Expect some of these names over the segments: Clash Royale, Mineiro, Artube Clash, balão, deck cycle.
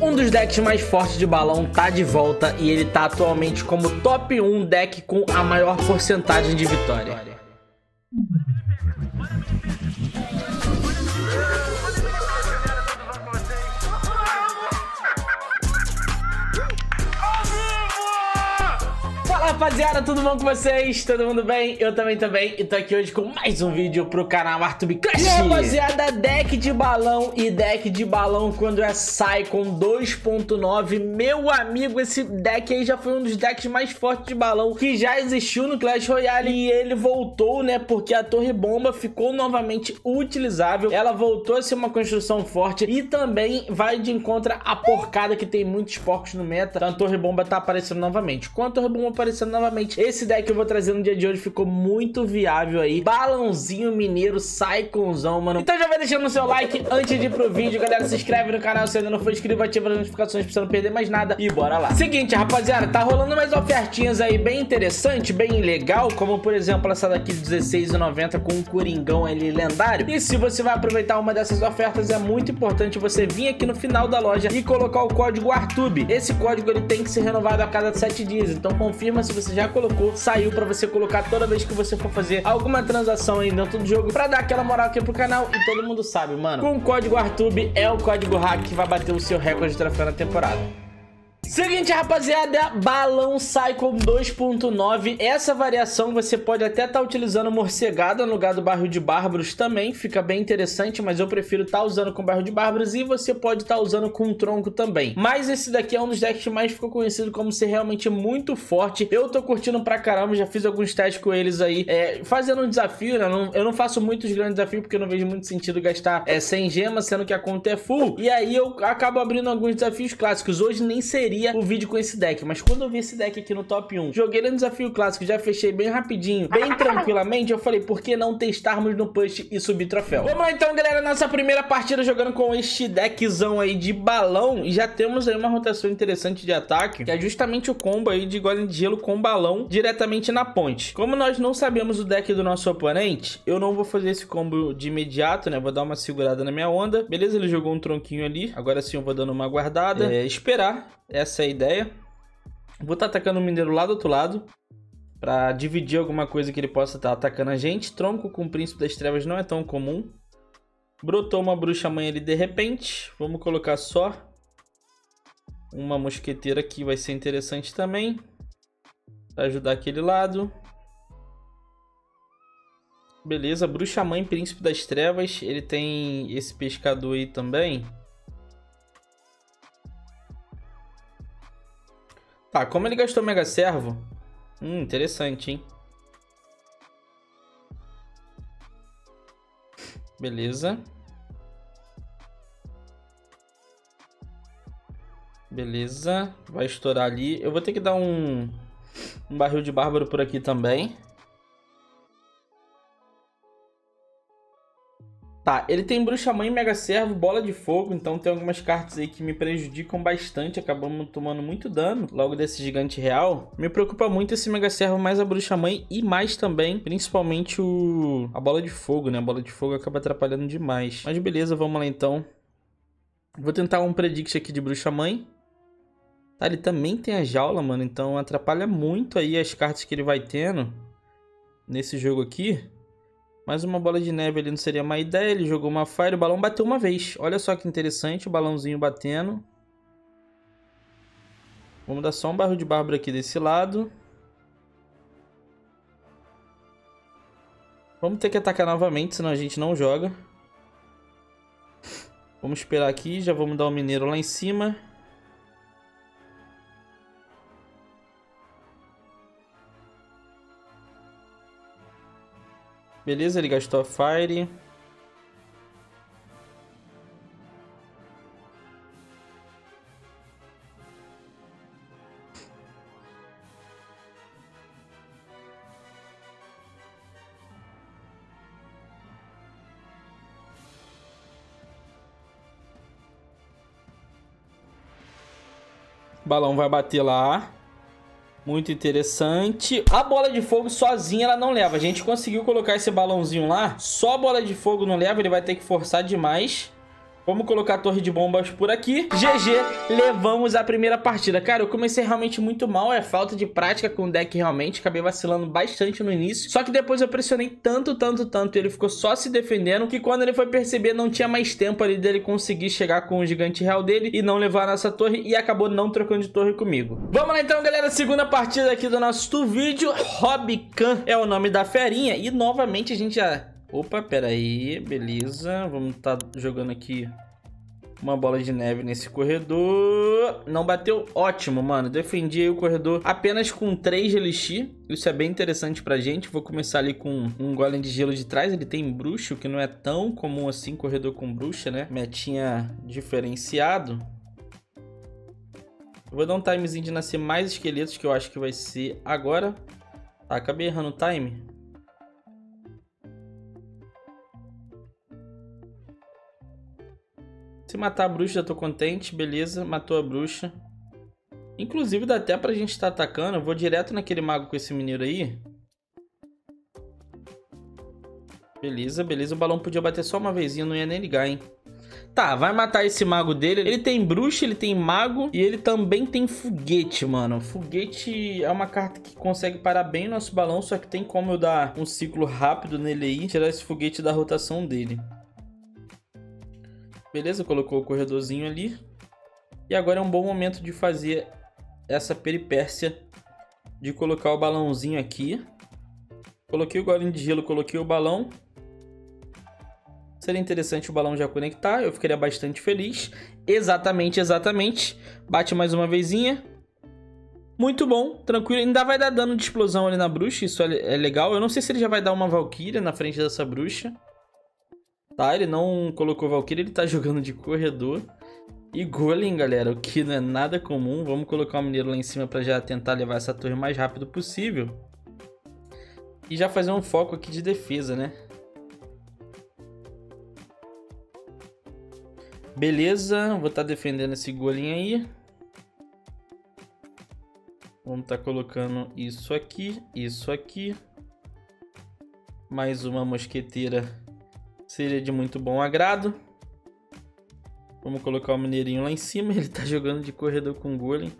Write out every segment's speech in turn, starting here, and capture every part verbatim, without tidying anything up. Um dos decks mais fortes de balão tá de volta e ele tá atualmente como top um deck com a maior porcentagem de vitória. Rapaziada, tudo bom com vocês? Todo mundo bem? Eu também também. E tô aqui hoje com mais um vídeo pro canal Artube Clash. E rapaziada, deck de balão e deck de balão quando é Saikon dois ponto nove. Meu amigo, esse deck aí já foi um dos decks mais fortes de balão que já existiu no Clash Royale. E ele voltou, né? Porque a torre bomba ficou novamente utilizável. Ela voltou a ser uma construção forte e também vai de encontro à porcada que tem muitos porcos no meta. Então a torre bomba tá aparecendo novamente. Quando a torre bomba aparecendo novamente, esse deck que eu vou trazer no dia de hoje ficou muito viável aí. Balãozinho mineiro, Saikonzão, mano. Então já vai deixando o seu like antes de ir pro vídeo. Galera, se inscreve no canal se ainda não for inscrito, ativa as notificações pra você não perder mais nada. E bora lá. Seguinte, rapaziada, tá rolando mais ofertinhas aí bem interessante, bem legal, como por exemplo essa daqui dezesseis e noventa com um coringão ali lendário. E se você vai aproveitar uma dessas ofertas, é muito importante você vir aqui no final da loja e colocar o código Artube. Esse código ele tem que ser renovado a cada sete dias, então confirma se você já colocou, saiu pra você colocar toda vez que você for fazer alguma transação aí dentro do jogo, pra dar aquela moral aqui pro canal. E todo mundo sabe, mano, com o código Artube é o código hack que vai bater o seu recorde de troféu na temporada. Seguinte, rapaziada, balão Saikon dois ponto nove. Essa variação você pode até estar tá utilizando morcegada no lugar do barril de bárbaros também, fica bem interessante, mas eu prefiro estar tá usando com barril de bárbaros e você pode estar tá usando com tronco também. Mas esse daqui é um dos decks que mais ficou conhecido como ser realmente muito forte. Eu tô curtindo pra caramba, já fiz alguns testes com eles aí, é, fazendo um desafio, né? Não, eu não faço muitos grandes desafios porque eu não vejo muito sentido gastar é, sem gemas, sendo que a conta é full. E aí eu acabo abrindo alguns desafios clássicos. Hoje nem seria o vídeo com esse deck, mas quando eu vi esse deck aqui no top um, joguei ele no desafio clássico, já fechei bem rapidinho, bem tranquilamente, eu falei, por que não testarmos no push e subir troféu? Vamos lá então, galera, nossa primeira partida jogando com este deckzão aí de balão, e já temos aí uma rotação interessante de ataque, que é justamente o combo aí de golem de gelo com balão diretamente na ponte. Como nós não sabemos o deck do nosso oponente, eu não vou fazer esse combo de imediato, né, vou dar uma segurada na minha onda, beleza, ele jogou um tronquinho ali, agora sim eu vou dando uma guardada, é, esperar, essa Essa é a ideia. Vou estar atacando o mineiro lá do outro lado, pra dividir alguma coisa que ele possa estar atacando a gente. Tronco com o príncipe das trevas não é tão comum. Brotou uma bruxa mãe ali de repente. Vamos colocar só uma mosqueteira aqui, vai ser interessante também, pra ajudar aquele lado. Beleza, bruxa mãe, príncipe das trevas. Ele tem esse pescador aí também. Tá, como ele gastou mega servo? Hum, interessante, hein? Beleza. Beleza. Vai estourar ali. Eu vou ter que dar um, um barril de bárbaro por aqui também. Tá, ele tem bruxa mãe, mega servo, bola de fogo, então tem algumas cartas aí que me prejudicam bastante, acabamos tomando muito dano logo desse gigante real. Me preocupa muito esse mega servo, mais a bruxa mãe e mais também, principalmente o a bola de fogo, né? A bola de fogo acaba atrapalhando demais. Mas beleza, vamos lá então. Vou tentar um predict aqui de bruxa mãe. Tá, ele também tem a jaula, mano, então atrapalha muito aí as cartas que ele vai tendo nesse jogo aqui. Mais uma bola de neve ali não seria má ideia. Ele jogou uma fire, o balão bateu uma vez. Olha só que interessante, o balãozinho batendo. Vamos dar só um barril de bárbaro aqui desse lado. Vamos ter que atacar novamente, senão a gente não joga. Vamos esperar aqui, já vamos dar o mineiro lá em cima. Beleza, ele gastou a fire. O balão vai bater lá. Muito interessante. A bola de fogo sozinha ela não leva. A gente conseguiu colocar esse balãozinho lá. Só a bola de fogo não leva. Ele vai ter que forçar demais. Vamos colocar a torre de bombas por aqui. G G, levamos a primeira partida. Cara, eu comecei realmente muito mal. É falta de prática com o deck realmente. Acabei vacilando bastante no início. Só que depois eu pressionei tanto, tanto, tanto. E ele ficou só se defendendo. Que quando ele foi perceber, não tinha mais tempo ali dele conseguir chegar com o gigante real dele. E não levar a nossa torre. E acabou não trocando de torre comigo. Vamos lá então, galera. Segunda partida aqui do nosso tu vídeo. Rob Khan é o nome da ferinha. E novamente a gente já... Opa, pera aí, beleza. Vamos estar tá jogando aqui uma bola de neve nesse corredor. Não bateu? Ótimo, mano. Defendi aí o corredor apenas com três de elixir. Isso é bem interessante pra gente. Vou começar ali com um golem de gelo de trás. Ele tem bruxo, que não é tão comum assim, corredor com bruxa, né? Metinha diferenciado. Vou dar um timezinho de nascer mais esqueletos, que eu acho que vai ser agora. Tá, acabei errando o time. Se matar a bruxa, já tô contente. Beleza, matou a bruxa. Inclusive, dá até pra gente estar atacando. Eu vou direto naquele mago com esse mineiro aí. Beleza, beleza. O balão podia bater só uma vezinha, não ia nem ligar, hein? Tá, vai matar esse mago dele. Ele tem bruxa, ele tem mago e ele também tem foguete, mano. Foguete é uma carta que consegue parar bem o nosso balão, só que tem como eu dar um ciclo rápido nele aí, tirar esse foguete da rotação dele. Beleza, colocou o corredorzinho ali. E agora é um bom momento de fazer essa peripécia de colocar o balãozinho aqui. Coloquei o golem de gelo, coloquei o balão. Seria interessante o balão já conectar, eu ficaria bastante feliz. Exatamente, exatamente. Bate mais uma vezinha. Muito bom, tranquilo. Ainda vai dar dano de explosão ali na bruxa, isso é legal. Eu não sei se ele já vai dar uma valquíria na frente dessa bruxa. Tá, ele não colocou Valkyrie, ele tá jogando de corredor. E golem, galera, o que não é nada comum. Vamos colocar o mineiro lá em cima pra já tentar levar essa torre o mais rápido possível. E já fazer um foco aqui de defesa, né? Beleza, vou estar defendendo esse golem aí. Vamos estar colocando isso aqui, isso aqui. Mais uma mosqueteira... Seria de muito bom agrado. Vamos colocar o mineirinho lá em cima. Ele tá jogando de corredor com o golem.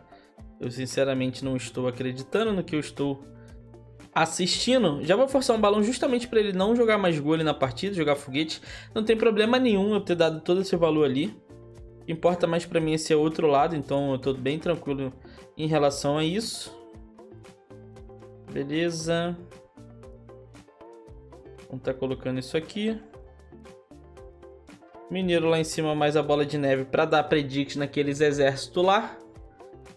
Eu sinceramente não estou acreditando no que eu estou assistindo. Já vou forçar um balão justamente para ele não jogar mais golem na partida. Jogar foguete. Não tem problema nenhum eu ter dado todo esse valor ali. O que importa mais para mim é esse outro lado. Então eu tô bem tranquilo em relação a isso. Beleza. Vamos tá colocando isso aqui. Mineiro lá em cima, mais a bola de neve para dar predict naqueles exércitos lá.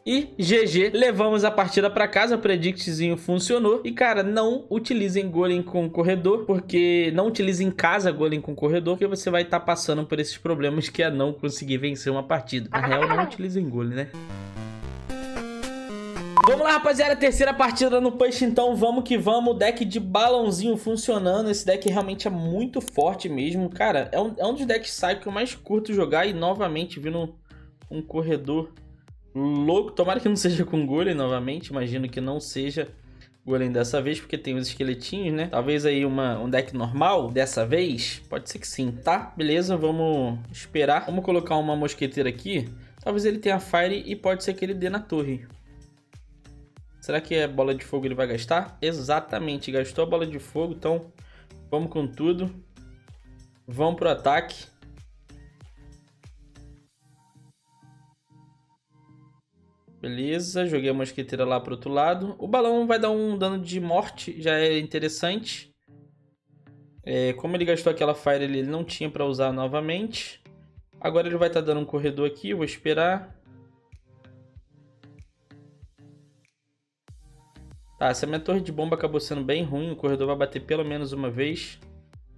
E G G, levamos a partida para casa, o predictzinho funcionou. E cara, não utilizem golem com corredor, porque não utilizem em casa golem com corredor, porque você vai estar tá passando por esses problemas que é não conseguir vencer uma partida. Na real, não utilizem golem, né? Vamos lá, rapaziada, terceira partida no push, então vamos que vamos, o deck de balãozinho funcionando, esse deck realmente é muito forte mesmo, cara, é um, é um dos decks psycho que eu mais curto jogar e novamente vindo um, um corredor louco, tomara que não seja com golem novamente, imagino que não seja golem dessa vez, porque tem os esqueletinhos, né, talvez aí uma, um deck normal dessa vez, pode ser que sim, tá, beleza, vamos esperar, vamos colocar uma mosqueteira aqui, talvez ele tenha fire e pode ser que ele dê na torre. Será que a bola de fogo ele vai gastar? Exatamente, gastou a bola de fogo, então vamos com tudo. Vamos pro ataque. Beleza, joguei a mosqueteira lá pro outro lado. O balão vai dar um dano de morte, já é interessante. É, como ele gastou aquela fire, ele não tinha pra usar novamente. Agora ele vai estar tá dando um corredor aqui, vou esperar... Tá, essa minha torre de bomba acabou sendo bem ruim. O corredor vai bater pelo menos uma vez.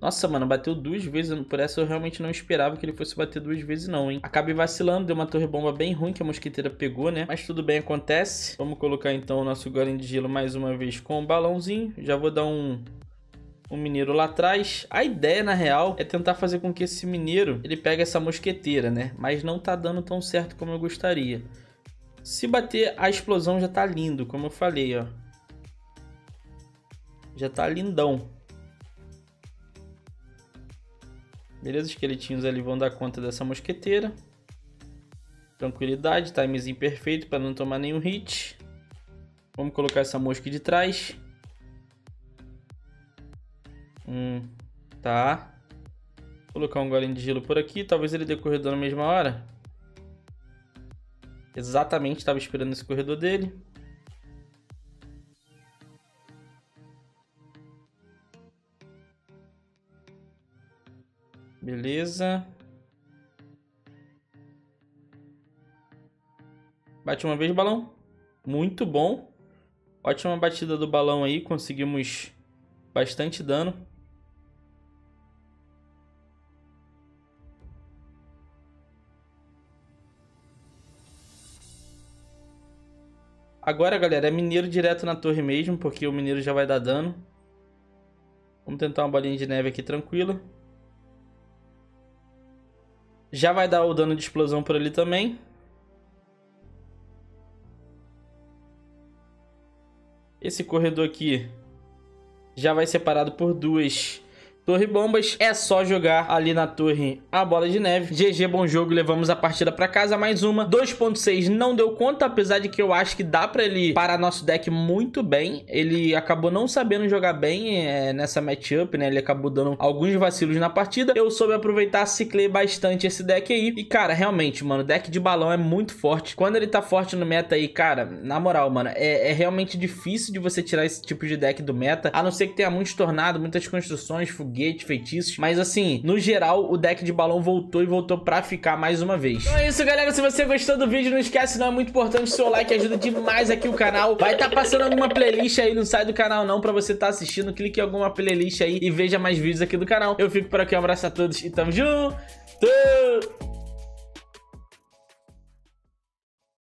Nossa, mano, bateu duas vezes. Por essa eu realmente não esperava que ele fosse bater duas vezes não, hein. Acabei vacilando. Deu uma torre bomba bem ruim que a mosquiteira pegou, né. Mas tudo bem, acontece. Vamos colocar então o nosso golem de gelo mais uma vez com o balãozinho. Já vou dar um... Um mineiro lá atrás. A ideia, na real, é tentar fazer com que esse mineiro... Ele pegue essa mosqueteira, né. Mas não tá dando tão certo como eu gostaria. Se bater a explosão já tá lindo, como eu falei, ó. Já tá lindão. Beleza? Os esqueletinhos ali vão dar conta dessa mosqueteira. Tranquilidade, timezinho perfeito para não tomar nenhum hit. Vamos colocar essa mosca de trás. Hum, tá. Vou colocar um golinho de gelo por aqui. Talvez ele dê corredor na mesma hora. Exatamente, estava esperando esse corredor dele. Beleza. Bate uma vez, balão. Muito bom. Ótima batida do balão aí. Conseguimos bastante dano. Agora, galera, é mineiro direto na torre mesmo, porque o mineiro já vai dar dano. Vamos tentar uma bolinha de neve aqui tranquila. Já vai dar o dano de explosão por ali também. Esse corredor aqui já vai separado por duas torre bombas. É só jogar ali na torre a bola de neve. G G, bom jogo, levamos a partida pra casa. Mais uma, dois ponto seis não deu conta, apesar de que eu acho que dá pra ele parar nosso deck muito bem. Ele acabou não sabendo jogar bem é, nessa matchup, né? Ele acabou dando alguns vacilos na partida. Eu soube aproveitar, ciclei bastante esse deck aí. E cara, realmente, mano, deck de balão é muito forte. Quando ele tá forte no meta aí, cara, na moral, mano, é, é realmente difícil de você tirar esse tipo de deck do meta. A não ser que tenha muitos tornados, muitas construções, gate, feitiços, mas assim, no geral o deck de balão voltou e voltou pra ficar mais uma vez. Então é isso, galera, se você gostou do vídeo, não esquece, não, é muito importante o seu like, ajuda demais aqui o canal. Vai estar tá passando alguma playlist aí, não sai do canal não, pra você estar tá assistindo, clique em alguma playlist aí e veja mais vídeos aqui do canal. Eu fico por aqui, um abraço a todos e tamo junto!